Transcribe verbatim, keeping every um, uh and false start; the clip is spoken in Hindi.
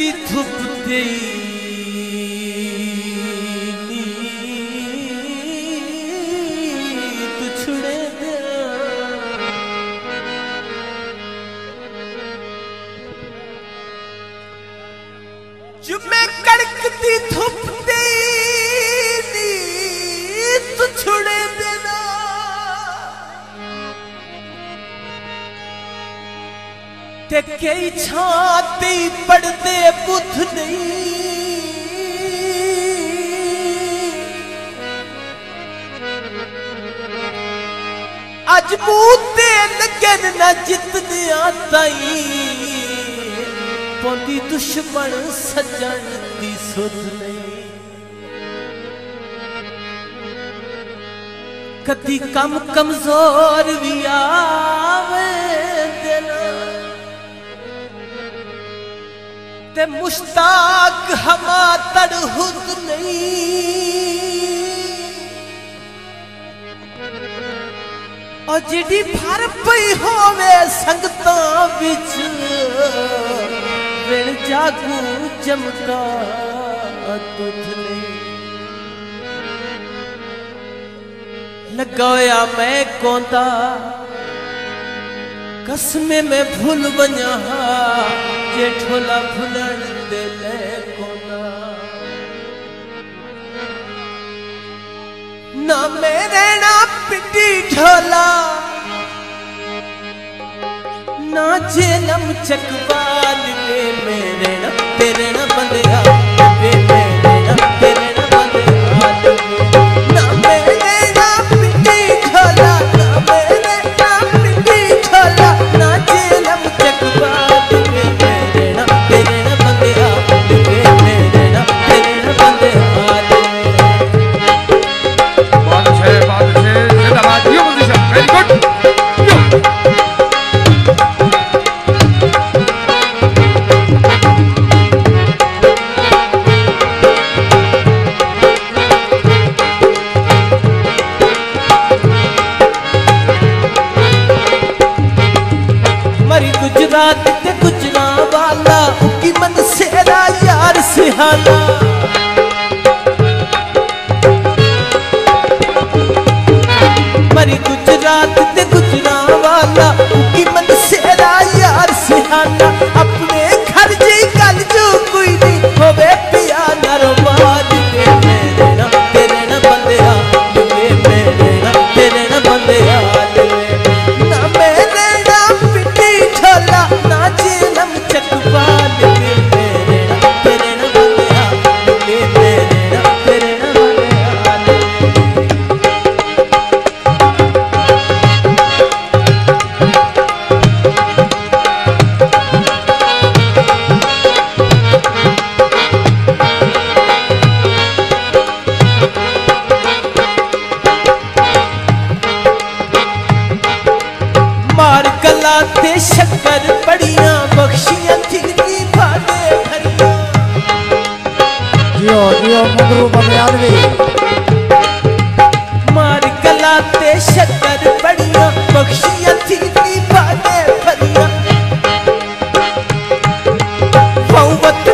धरती थुप देनी तू छुड़े दे जब मैं कड़कती थुप देनी तू छुड़े देना ते कई छाती पड़ते बुध नहीं अज मूते लगन ना जितने आताई पौंदी दुश्मन सजन दी सुध नहीं कदी कम कमजोर भी आवे दिल ते मुश्ताक हमा तड़हुद नहीं और जिड़ी भर पई होवे संगता विच विण जागू चमका तुझ नहीं लगाया मैं कौंदा कसमे में भूल बना जे ठोला भुलन दे ले कोना ना मेरे ना पिटी ढोला ना जेलम चकवाल में मेरे ना तेरे ना बंदिया वे मेरे ना तेरे ना बंदिया ना मेरे ना पिटी ढोला ना मेरे ना पिटी ढोला ना जेलम चकवाल मरी गुजरात ते गुजरा वाला उकी मन सेरा यार सिहाना अपने घर जी गल जो कोई नहीं होवे पिया नरवाद दे मेरे ना तेरे ना बंदिया दे मेरे ना तेरे ना बंदिया दे ना मेरे ना पिटी छोला ना जेलम चकवाल शक्कर बड़िया बख्शिया जिंदगी फाटे भरिया जियो जियो मगरू बमयानवी मार कला ते शक्कर बड़िया बख्शिया जिंदगी फाटे भरिया बहुवत